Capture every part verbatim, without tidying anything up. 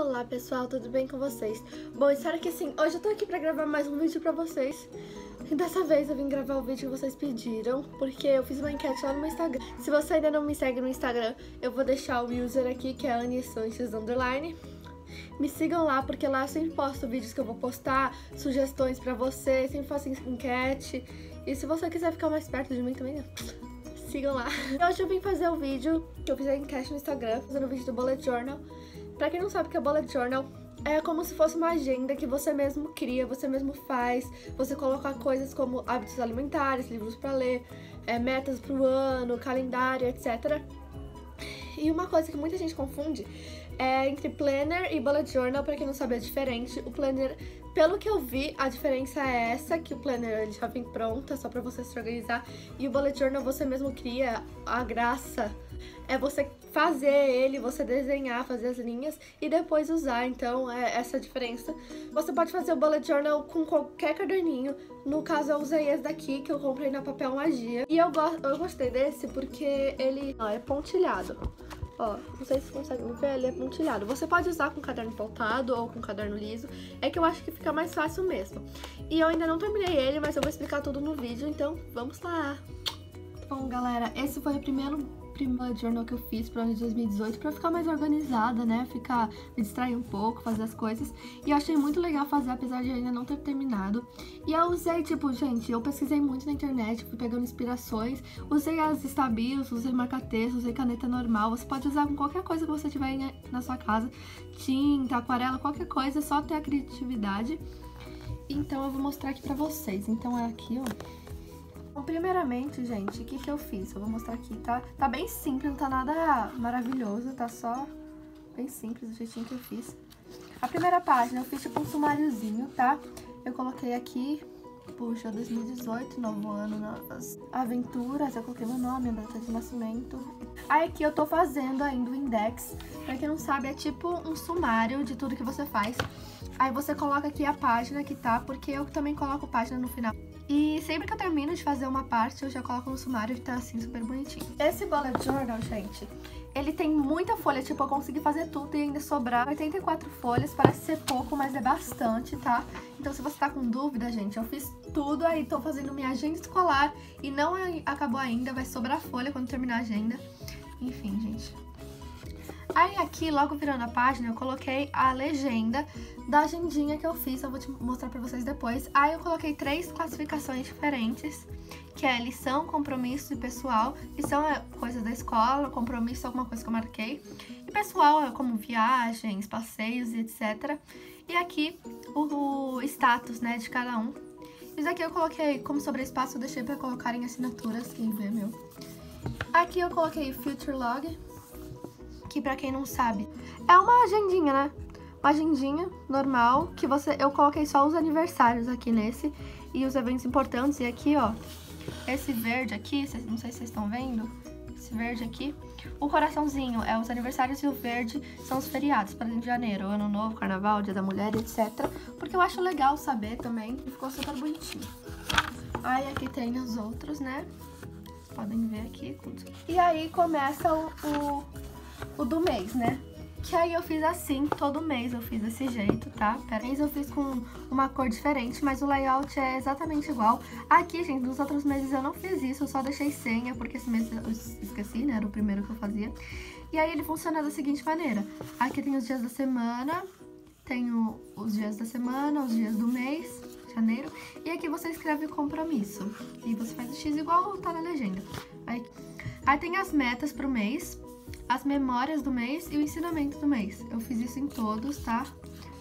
Olá pessoal, tudo bem com vocês? Bom, espero que sim, hoje eu tô aqui pra gravar mais um vídeo pra vocês. E dessa vez eu vim gravar o vídeo que vocês pediram, porque eu fiz uma enquete lá no meu Instagram. Se você ainda não me segue no Instagram, eu vou deixar o user aqui, que é anisanches underline. Me sigam lá, porque lá eu sempre posto vídeos que eu vou postar, sugestões pra vocês, sempre faço enquete. E se você quiser ficar mais perto de mim também, né? Sigam lá. E hoje eu vim fazer o vídeo que eu fiz a enquete no Instagram, fazendo o vídeo do Bullet Journal. Pra quem não sabe o que é Bullet Journal, é como se fosse uma agenda que você mesmo cria, você mesmo faz. Você coloca coisas como hábitos alimentares, livros pra ler, é, metas pro ano, calendário, etcétera. E uma coisa que muita gente confunde é entre planner e bullet journal. Pra quem não sabe, é diferente. O planner, pelo que eu vi, a diferença é essa, que o planner ele já vem pronto, é só pra você se organizar. E o bullet journal você mesmo cria. A graça é você fazer ele, você desenhar, fazer as linhas e depois usar, então é essa a diferença. Você pode fazer o bullet journal com qualquer caderninho, no caso eu usei esse daqui que eu comprei na Papel Magia. E eu, go eu gostei desse porque ele ó, é pontilhado, ó, não sei se conseguem ver, ele é pontilhado. Você pode usar com caderno pautado ou com caderno liso, é que eu acho que fica mais fácil mesmo. E eu ainda não terminei ele, mas eu vou explicar tudo no vídeo, então vamos lá! Bom galera, esse foi o primeiro... bullet journal que eu fiz para o ano de dois mil e dezoito para ficar mais organizada, né? Ficar, me distrair um pouco, fazer as coisas. E eu achei muito legal fazer, apesar de ainda não ter terminado. E eu usei, tipo, gente, eu pesquisei muito na internet, fui pegando inspirações. Usei as Stabillos, usei marca-texto, usei caneta normal. Você pode usar com qualquer coisa que você tiver na sua casa. Tinta, aquarela, qualquer coisa, só ter a criatividade. Então eu vou mostrar aqui pra vocês. Então é aqui, ó. Bom, primeiramente, gente, o que que eu fiz? Eu vou mostrar aqui, tá? Tá bem simples, não tá nada maravilhoso, tá só bem simples do jeitinho que eu fiz. A primeira página eu fiz tipo um sumáriozinho, tá? Eu coloquei aqui, puxa, dois mil e dezoito, novo ano, novas aventuras, eu coloquei meu nome, minha data de nascimento. Aí aqui eu tô fazendo ainda o index, pra quem não sabe é tipo um sumário de tudo que você faz. Aí você coloca aqui a página que tá, porque eu também coloco página no final. E sempre que eu termino de fazer uma parte, eu já coloco no sumário e tá assim, super bonitinho. Esse bullet journal, gente, ele tem muita folha, tipo, eu consegui fazer tudo e ainda sobrar oitenta e quatro folhas, parece ser pouco, mas é bastante, tá? Então se você tá com dúvida, gente, eu fiz tudo aí, tô fazendo minha agenda escolar e não acabou ainda, vai sobrar folha quando terminar a agenda. Enfim, gente. Aí aqui, logo virando a página, eu coloquei a legenda da agendinha que eu fiz, eu vou te mostrar pra vocês depois. Aí eu coloquei três classificações diferentes, que é lição, compromisso e pessoal. Lição é coisa da escola, compromisso é alguma coisa que eu marquei. E pessoal é como viagens, passeios e etcétera. E aqui o, o status, né, de cada um. Isso aqui eu coloquei como sobreespaço, eu deixei pra colocar em assinaturas, quem vê meu. Aqui eu coloquei future log, que pra quem não sabe, é uma agendinha, né? Uma agendinha normal, que você... eu coloquei só os aniversários aqui nesse, e os eventos importantes, e aqui, ó, esse verde aqui, não sei se vocês estão vendo, esse verde aqui, o coraçãozinho é os aniversários e o verde são os feriados, para dentro de janeiro, ano novo, carnaval, dia da mulher, etcétera. Porque eu acho legal saber também, e ficou super bonitinho. Aí aqui tem os outros, né? Podem ver aqui. E aí começa o... o... o do mês, né? Que aí eu fiz assim, todo mês eu fiz desse jeito, tá? Pera aí, eu fiz com uma cor diferente, mas o layout é exatamente igual. Aqui, gente, nos outros meses eu não fiz isso, eu só deixei senha, porque esse mês eu esqueci, né? Era o primeiro que eu fazia. E aí ele funciona da seguinte maneira. Aqui tem os dias da semana, tem o, os dias da semana, os dias do mês, janeiro. E aqui você escreve compromisso. E você faz o X igual tá na legenda. Aí, aí tem as metas pro mês, as memórias do mês e o ensinamento do mês. Eu fiz isso em todos, tá?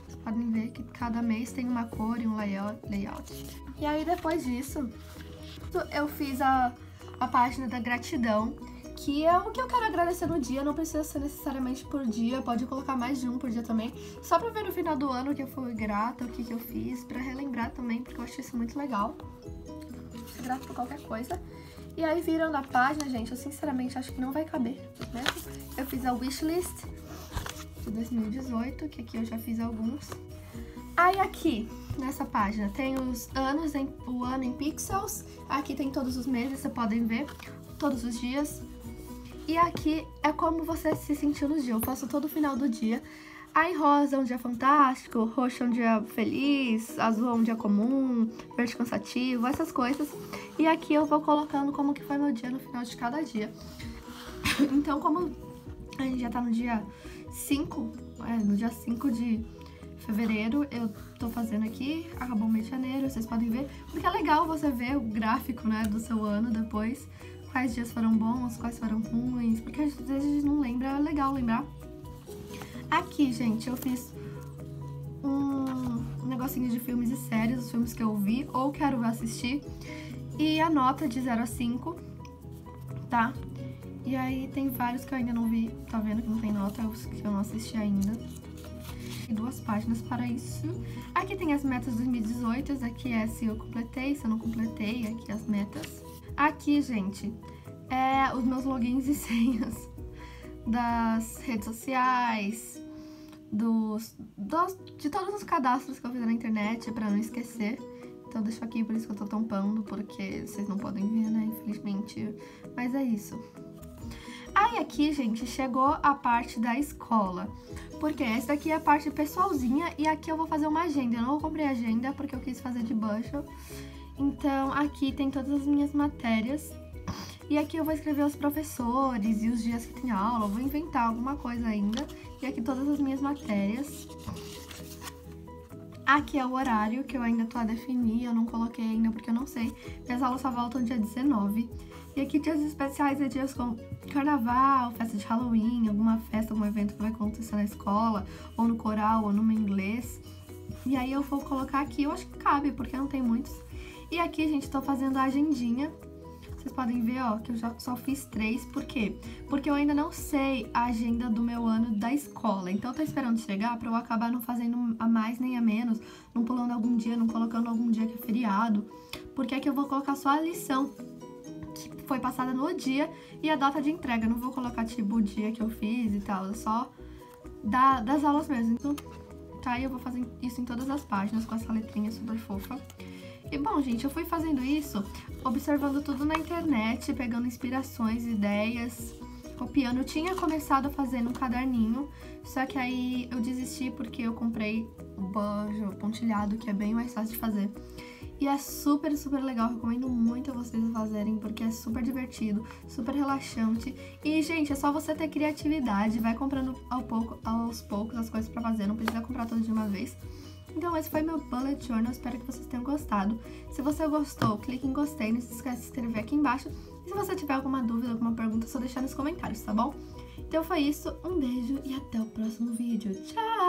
Vocês podem ver que cada mês tem uma cor e um layout. E aí depois disso, eu fiz a, a página da gratidão, que é o que eu quero agradecer no dia, não precisa ser necessariamente por dia, pode colocar mais de um por dia também, só pra ver no final do ano o que eu fui grata, o que, que eu fiz, pra relembrar também, porque eu acho isso muito legal. Ser grato por qualquer coisa. E aí, virando a página, gente, eu sinceramente acho que não vai caber, né? Eu fiz a wishlist de dois mil e dezoito, que aqui eu já fiz alguns. Aí aqui, nessa página, tem os anos, em, o ano em pixels. Aqui tem todos os meses, vocês podem ver, todos os dias. E aqui é como você se sentiu no dia, eu faço todo o final do dia. Aí rosa é um dia fantástico, roxo é um dia feliz, azul é um dia comum, verde cansativo, essas coisas. E aqui eu vou colocando como que foi meu dia no final de cada dia. Então, como a gente já tá no dia cinco, é, no dia cinco de fevereiro, eu tô fazendo aqui, acabou o mês de janeiro, vocês podem ver. Porque é legal você ver o gráfico, né, do seu ano depois, quais dias foram bons, quais foram ruins, porque às vezes a gente não lembra, é legal lembrar. Aqui, gente, eu fiz um negocinho de filmes e séries, os filmes que eu vi ou quero assistir, e a nota de zero a cinco, tá? E aí tem vários que eu ainda não vi, tá vendo que não tem nota, os que eu não assisti ainda. E duas páginas para isso. Aqui tem as metas dois mil e dezoito, aqui é se eu completei, se eu não completei, aqui as metas. Aqui, gente, é os meus logins e senhas das redes sociais, dos, dos, de todos os cadastros que eu fiz na internet, pra não esquecer. Então deixo aqui, por isso que eu tô tampando, porque vocês não podem ver, né, infelizmente. Mas é isso. Aí aqui, gente, chegou a parte da escola, porque essa daqui é a parte pessoalzinha, e aqui eu vou fazer uma agenda. Eu não comprei agenda porque eu quis fazer de bujo. Então aqui tem todas as minhas matérias. E aqui eu vou escrever os professores e os dias que tem aula, eu vou inventar alguma coisa ainda. E aqui todas as minhas matérias. Aqui é o horário, que eu ainda tô a definir, eu não coloquei ainda porque eu não sei. Minhas aulas só voltam dia dezenove. E aqui dias especiais é dias como carnaval, festa de Halloween, alguma festa, algum evento que vai acontecer na escola, ou no coral, ou no inglês. E aí eu vou colocar aqui, eu acho que cabe, porque não tem muitos. E aqui, gente, tô fazendo a agendinha. Vocês podem ver, ó, que eu já só fiz três. Por quê? Porque eu ainda não sei a agenda do meu ano da escola. Então eu tô esperando chegar pra eu acabar não fazendo a mais nem a menos, não pulando algum dia, não colocando algum dia que é feriado. Porque aqui eu vou colocar só a lição que foi passada no dia e a data de entrega. Eu não vou colocar, tipo, o dia que eu fiz e tal, só da, das aulas mesmo. Então, tá aí, eu vou fazer isso em todas as páginas com essa letrinha super fofa. E bom, gente, eu fui fazendo isso, observando tudo na internet, pegando inspirações, ideias, copiando. Eu tinha começado a fazer num caderninho, só que aí eu desisti porque eu comprei o bujo pontilhado, que é bem mais fácil de fazer. E é super, super legal, recomendo muito a vocês fazerem, porque é super divertido, super relaxante. E, gente, é só você ter criatividade, vai comprando ao pouco, aos poucos as coisas pra fazer, não precisa comprar tudo de uma vez. Então esse foi meu Bullet Journal, espero que vocês tenham gostado. Se você gostou, clique em gostei, não se esqueça de se inscrever aqui embaixo. E se você tiver alguma dúvida, alguma pergunta, é só deixar nos comentários, tá bom? Então foi isso, um beijo e até o próximo vídeo. Tchau!